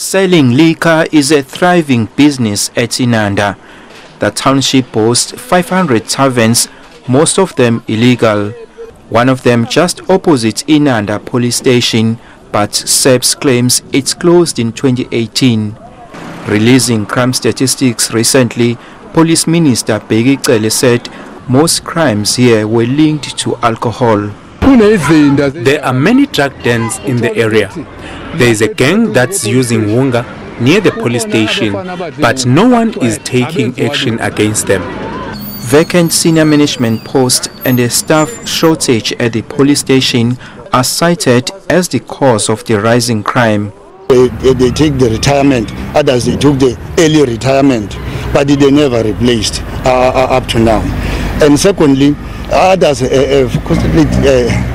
Selling liquor is a thriving business at Inanda. The township boasts 500 taverns, most of them illegal. One of them just opposite Inanda police station, but SAPS claims it's closed in 2018. Releasing crime statistics recently, Police Minister Bheki Cele said most crimes here were linked to alcohol. There are many drug dens in the area. There is a gang that's using wonga near the police station, but no one is taking action against them. Vacant senior management posts and a staff shortage at the police station are cited as the cause of the rising crime. They take the retirement, others they took the early retirement, but they never replaced up to now. And secondly, others have constantly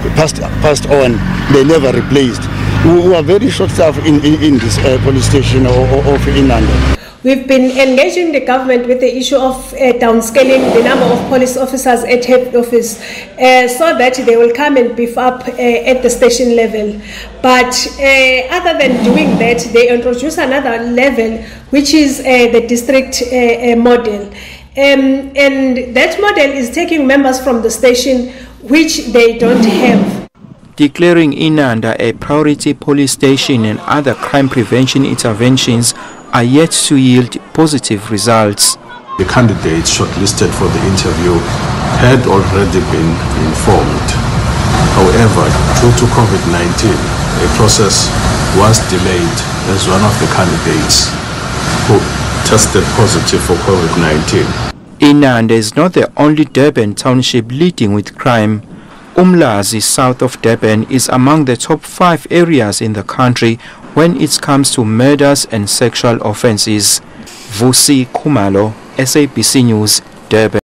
passed on, they never replaced. We are very short staffed in this police station of Inanda. We've been engaging the government with the issue of downscaling the number of police officers at head office so that they will come and beef up at the station level. But other than doing that, they introduce another level, which is the district model. And that model is taking members from the station, which they don't have. Declaring Inanda a priority police station and other crime prevention interventions are yet to yield positive results. The candidates shortlisted for the interview had already been informed. However, due to COVID-19, the process was delayed as one of the candidates who tested positive for COVID-19. Inanda is not the only Durban township leading with crime. Umlazi, south of Durban, is among the top 5 areas in the country when it comes to murders and sexual offences. Vusi Khumalo, SABC News, Durban.